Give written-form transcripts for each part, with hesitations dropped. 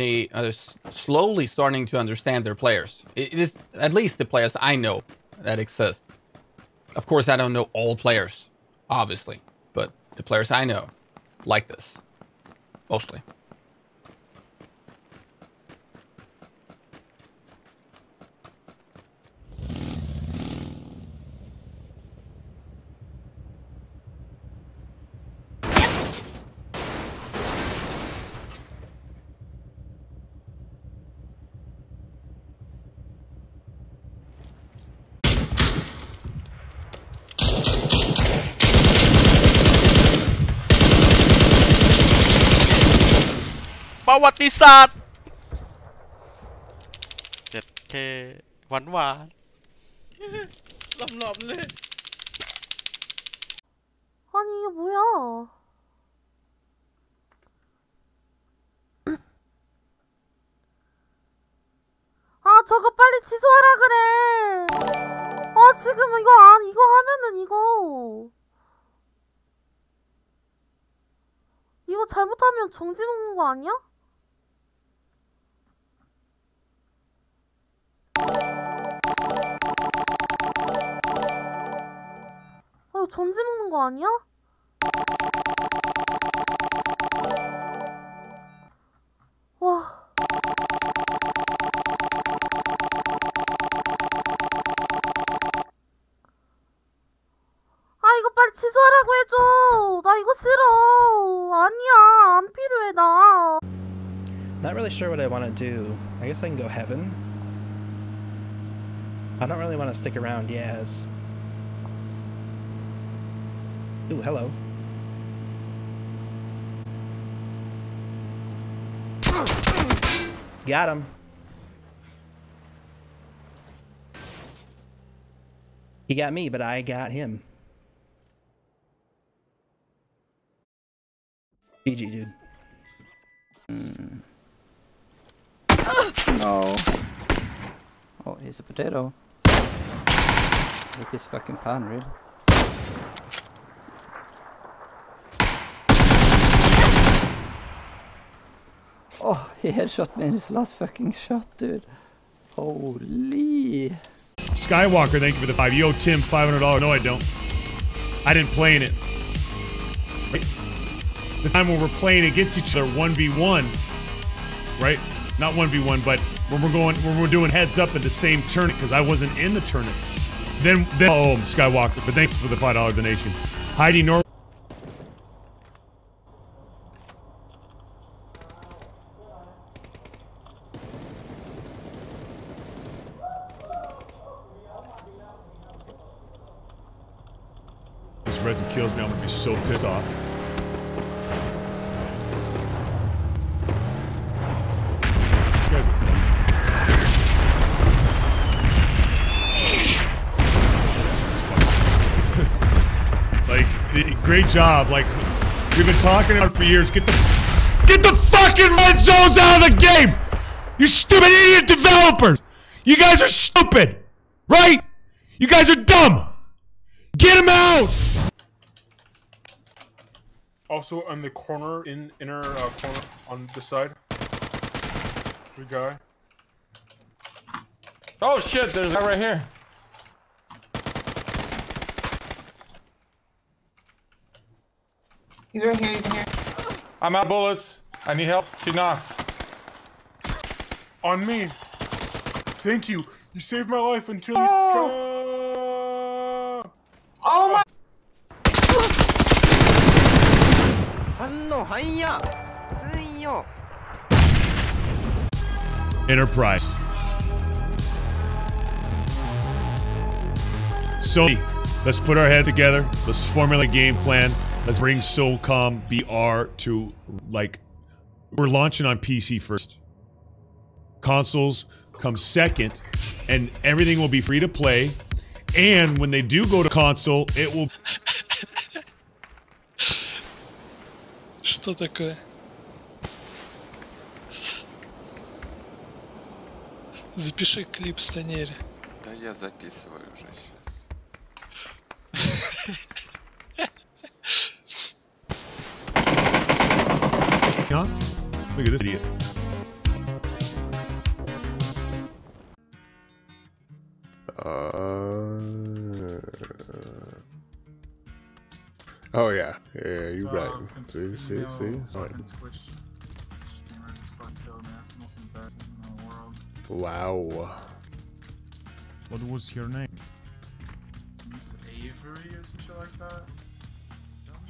they are slowly starting to understand their players. It is at least the players I know that exist. Of course, I don't know all players, obviously, but the players I know like this, mostly. What is that? 7K หวาน 럼럼네. 아니 이게 뭐야? 아 저거 빨리 취소하라 그래. 아 지금 이거 안 이거 하면은 이거 잘못하면 정지 먹는 거 아니야? 전지 먹는 거 아니야? 와. 아, 이거 빨리 취소하라고 해줘. 나 이거 싫어. 아니야, 안 필요해, 나. Not really sure what I want to do. I guess I can go heaven. I don't really want to stick around, yes. Ooh, hello. Got him. He got me, but I got him. GG, dude. No. Oh, he's a potato. With this fucking pan, really. Oh, he headshot me in his last fucking shot, dude. Holy. Skywalker, thank you for the $5. Yo, Tim, $500. No, I don't. I didn't play in it. Right? The time when we're playing against each other 1v1, right? Not 1v1, but when we're going, when we're doing heads up at the same tournament, because I wasn't in the tournament. Then oh, I'm Skywalker, but thanks for the $5 donation. Heidi North. Reds and kills me, I'm gonna be so pissed off. You guys are funny. Like, great job. Like, we've been talking about it for years. Get the fucking red zones out of the game. You stupid idiot developers. You guys are stupid, right? You guys are dumb. Get them out. Also on the corner, in inner corner on this side. Good guy. Oh shit, there's a guy right here. He's right here, he's in here. I'm out of bullets. I need help. She knocks. On me. Thank you. You saved my life until you... Oh my... Enterprise. Sony, let's put our heads together. Let's formulate a game plan. Let's bring SOCOM BR to, like, we're launching on PC first. Consoles come second, and everything will be free to play. And when they do go to console, it will. Что такое? Запиши клип в Станере. Да я записываю уже сейчас. Look at this idiot. Oh yeah, yeah, you're right. See. Sorry. Wow. What was your name? Miss Avery or something like that.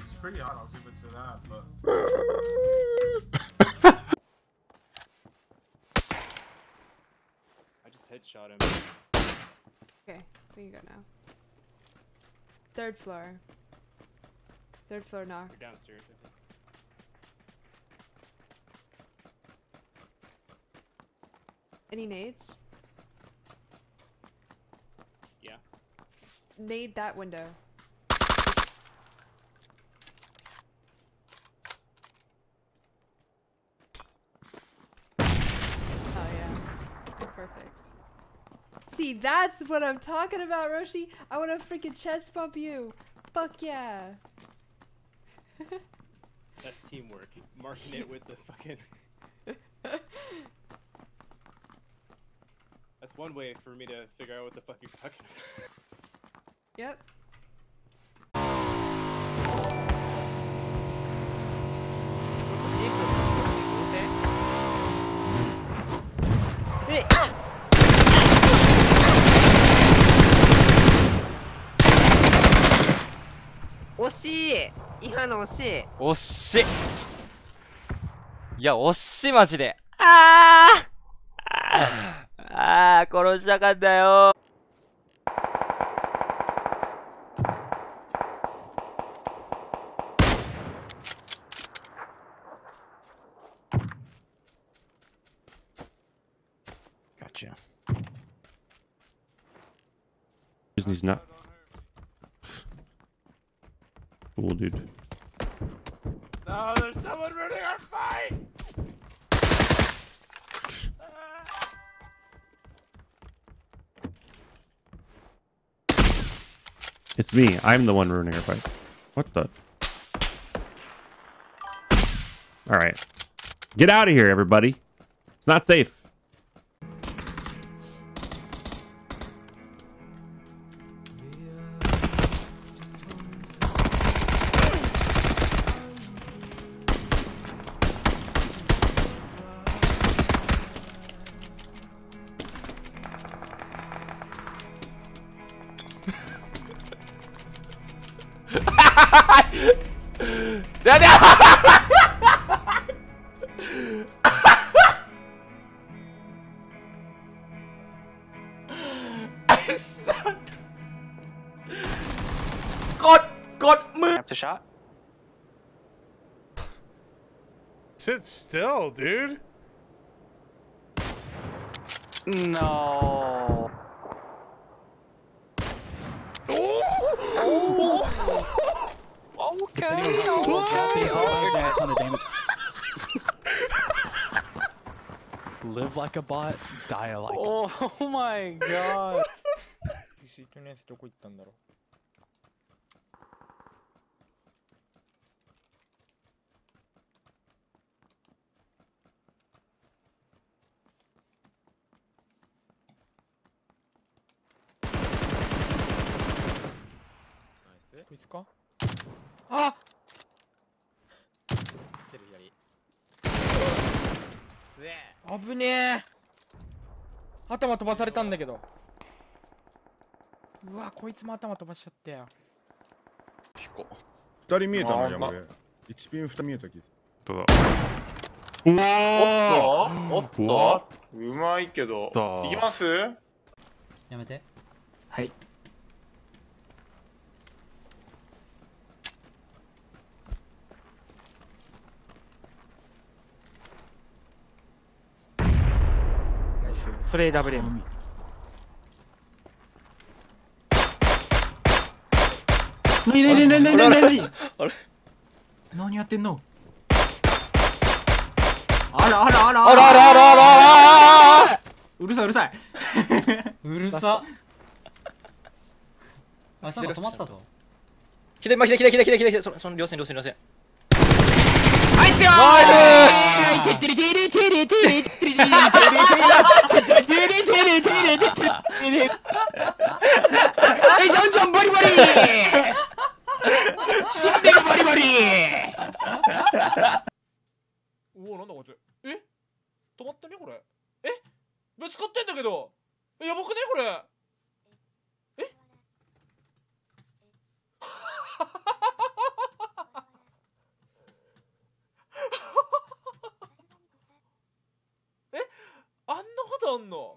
It's pretty odd. I'll give it to that, but. I just headshot him. Okay, we can go now. Third floor. Third floor knock. We're downstairs, I think. Any nades? Yeah. Nade that window. Oh yeah. Perfect. See, that's what I'm talking about, Roshi. I want to freaking chest bump you. Fuck yeah. That's teamwork. Marking it with the fucking... That's one way for me to figure out what the fuck you're talking about. Yep. Ah, 殺したかったよ。Gotcha. He's not. Cool, dude. No, there's someone running our fight. It's me. I'm the one ruining your fight. What the? Alright. Get out of here, everybody. It's not safe. Up to shot. Sit still, dude. No. Oh. Okay. Live like a bot, die like. Oh my god. Ah! WM 何やってんのあらあらあらあらあらあらあらうるさいうるさいうるさあ、なんか止まってたぞ左ま左その両線あいつよジョンジョンボリボリ止まってねこれ。え、ぶつかってんだけど。やばくねこれ。ええ、あんなことあんの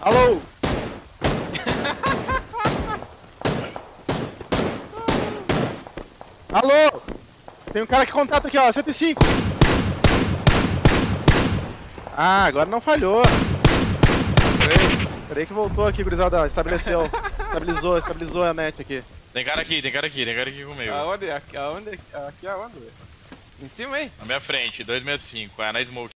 Alô? Alô! Tem um cara que contata aqui, ó, 105! Ah, agora não falhou! Peraí que voltou aqui, gurizada, estabeleceu. Estabilizou, estabilizou a net aqui. Tem cara aqui, tem cara aqui, tem cara aqui comigo. Aonde? Aonde? Aqui aonde? Em cima, hein? Na minha frente, 265, é na smoke.